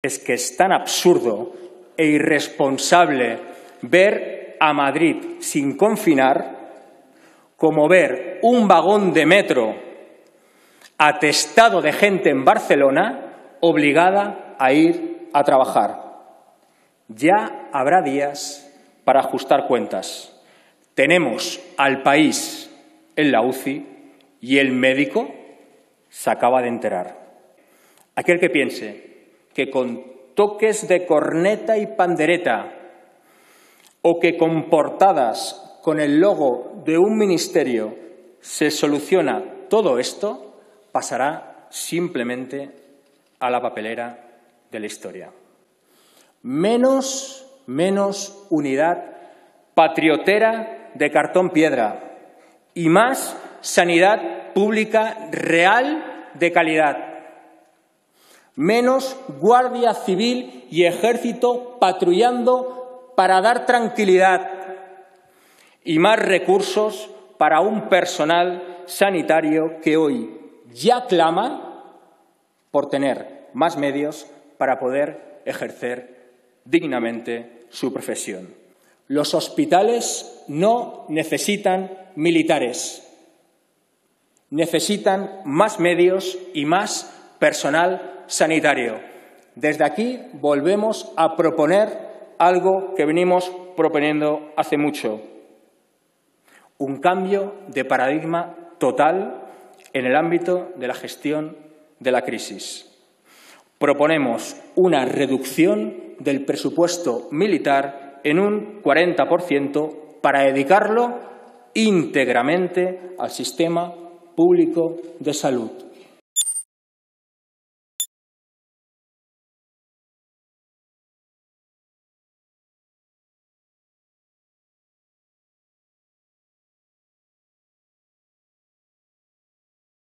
Es que es tan absurdo e irresponsable ver a Madrid sin confinar como ver un vagón de metro atestado de gente en Barcelona obligada a ir a trabajar. Ya habrá días para ajustar cuentas. Tenemos al país en la UCI y el médico se acaba de enterar. Aquel que piense que con toques de corneta y pandereta o que con portadas con el logo de un ministerio se soluciona todo esto, pasará simplemente a la papelera de la historia. Menos unidad patriotera de cartón piedra y más sanidad pública real de calidad. Menos Guardia Civil y Ejército patrullando para dar tranquilidad y más recursos para un personal sanitario que hoy ya clama por tener más medios para poder ejercer dignamente su profesión. Los hospitales no necesitan militares, necesitan más medios y más personal sanitario. Desde aquí volvemos a proponer algo que venimos proponiendo hace mucho. Un cambio de paradigma total en el ámbito de la gestión de la crisis. Proponemos una reducción del presupuesto militar en un 40% para dedicarlo íntegramente al sistema público de salud.